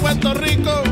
Puerto Rico.